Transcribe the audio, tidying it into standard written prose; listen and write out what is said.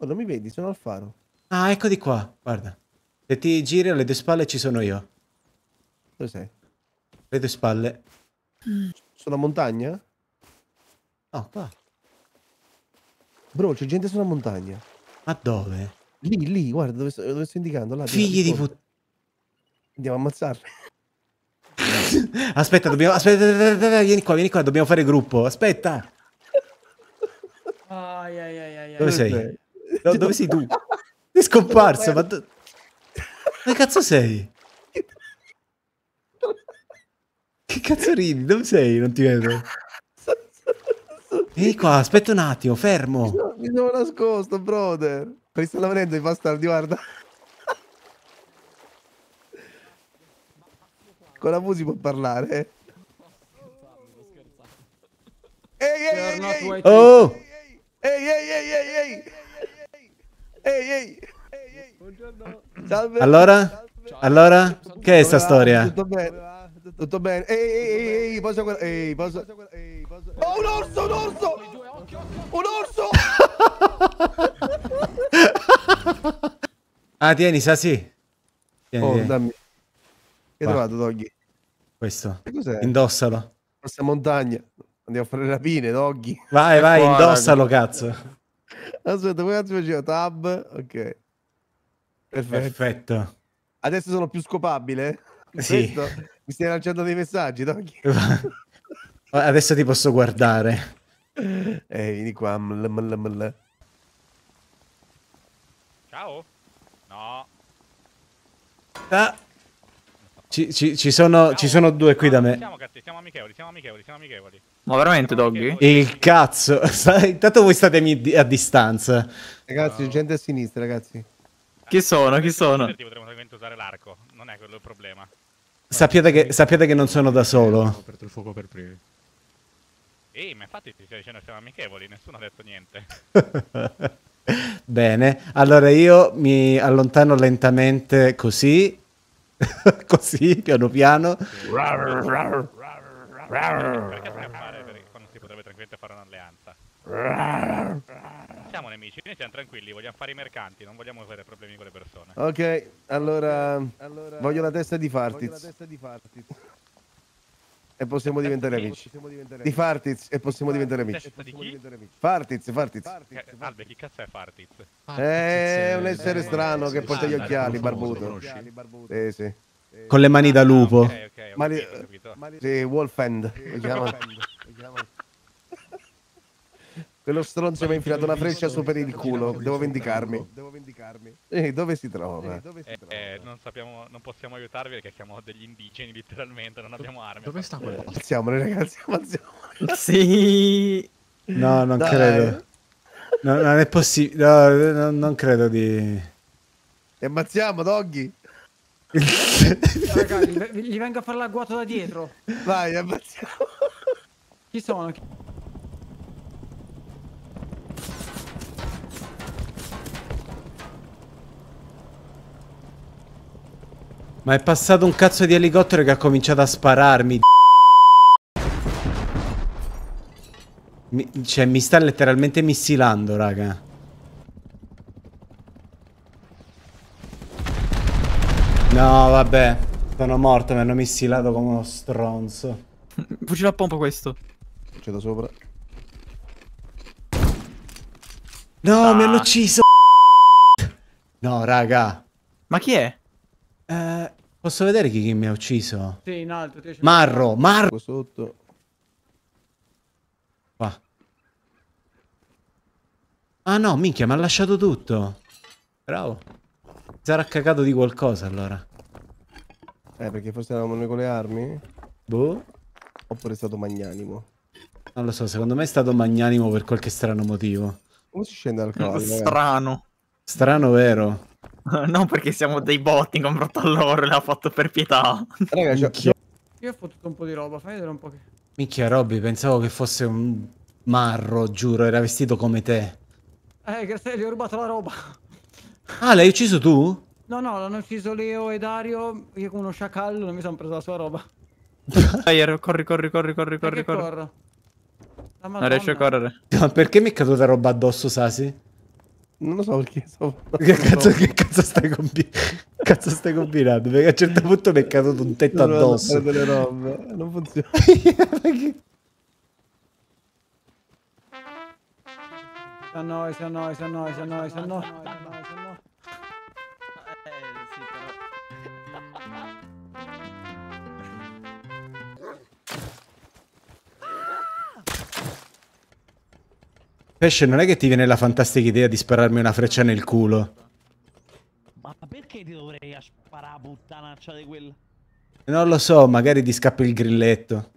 Oh, non mi vedi, sono al faro. Ah, ecco di qua, guarda. Se ti giri alle tue spalle ci sono io. Dove sei? Le tue spalle. Sulla montagna? No, qua. Bro, c'è gente sulla montagna. Ma dove? Lì, lì, guarda dove sto indicando. Là, figli di puttana. Andiamo a ammazzarli. Aspetta, dobbiamo... Aspetta, vieni qua, dobbiamo fare gruppo. Aspetta. Ai. Dove sei? No, dove sei tu? Sei scomparso, ma... Dove cazzo sei? Che cazzo ridi? Dove sei? Non ti vedo. Vieni qua, aspetta un attimo, fermo. Mi sono nascosto, brother. Mi stanno venendo i bastardi, guarda. Con la musica può parlare. Ehi. Oh! Ehi. Buongiorno. Salve. Allora? Che è sta storia? Tutto bene. Ehi, posso... Oh, un orso! Ah, tieni, Sasi. Tieni. Dammi. Che hai trovato, Doggy? Questo. Cos'è? Indossalo. Questa montagna. Andiamo a fare le rapine, Doggy. Vai, buona, indossalo, cazzo. Aspetta, poi cazzo faceva tab. Ok. Perfetto. Adesso sono più scopabile? Sì. Questo? Mi stai lanciando dei messaggi, Doggy? Adesso ti posso guardare. Vieni qua. Ciao. No. Ah. Ci sono due qui da me. Siamo amichevoli. Ma veramente, Doggy? Il cazzo. Intanto voi statemi a distanza. Ragazzi, gente a sinistra, ragazzi. Chi sono? Potremmo tranquillamente usare l'arco. Non è quello il problema. Sappiate che non sono da solo. Ho aperto il fuoco per primi. Ehi, ma infatti ti stai dicendo che siamo amichevoli. Nessuno ha detto niente. Bene. Allora io mi allontano lentamente così. Così, piano piano. Perché scappare? Perché quando si potrebbe tranquillamente fare un'alleanza. Siamo nemici, noi siamo tranquilli, vogliamo fare i mercanti, non vogliamo avere problemi con le persone. Ok, allora voglio la testa di Fartiz. E possiamo diventare amici. Di Fartiz e possiamo diventare amici. Fartiz. Albe, chi cazzo è Fartiz? È un essere strano che porta gli occhiali, barbuto. Sì. Con le mani da lupo. Ok. Sì, Wolfend. Quello stronzo mi ha infilato una freccia su per il culo. Devo vendicarmi. Dove si trova? Non possiamo aiutarvi perché siamo degli indigeni, litteralmente. Non abbiamo armi. Dove sta quello? Alziamole, ragazzi. Sì. No, non credo. No, non è possibile. No, non credo di. E ammazziamo, Doggy. Ragazzi, gli vengo a fare l'agguato da dietro. Vai, ammazziamo. Chi sono? Ma è passato un cazzo di elicottero che ha cominciato a spararmi. Cioè, mi sta letteralmente missilando, raga. No, vabbè. Sono morto, mi hanno missilato come uno stronzo. Fucile a pompa questo. C'è da sopra. No, mi hanno ucciso. No, raga. Ma chi è? Posso vedere chi mi ha ucciso? Sì, in alto. Marro sotto. Qua. Ah no, minchia, mi ha lasciato tutto. Bravo. Sarà cagato di qualcosa allora. Perché forse eravamo noi con le armi? Boh. Oppure è stato magnanimo? Non lo so, secondo me è stato magnanimo per qualche strano motivo. Come si scende dal cavallo? Strano. Strano, vero? Non perché siamo dei botti in confronto a loro, l'ha fatto per pietà. Raga, io ho fottuto un po' di roba, fai vedere un po' che... Minchia, Robby, pensavo che fosse un marro, giuro, era vestito come te. Grazie, gli ho rubato la roba. Ah, l'hai ucciso tu? No, l'hanno ucciso Leo e Dario, io con uno sciacallo non mi sono preso la sua roba. Dai, corri. Non riesco a correre. Ma perché mi è caduta roba addosso, Sasi? Non lo so perché. Che cazzo stai combinando? Cazzo stai combinando? Perché a un certo punto mi è caduto un tetto addosso. Delle robe. Non funziona. Sono noi. Sì, però. Pesce, non è che ti viene la fantastica idea di spararmi una freccia nel culo? Ma perché ti dovrei sparare, puttanaccia di quella? Non lo so, magari ti scappa il grilletto.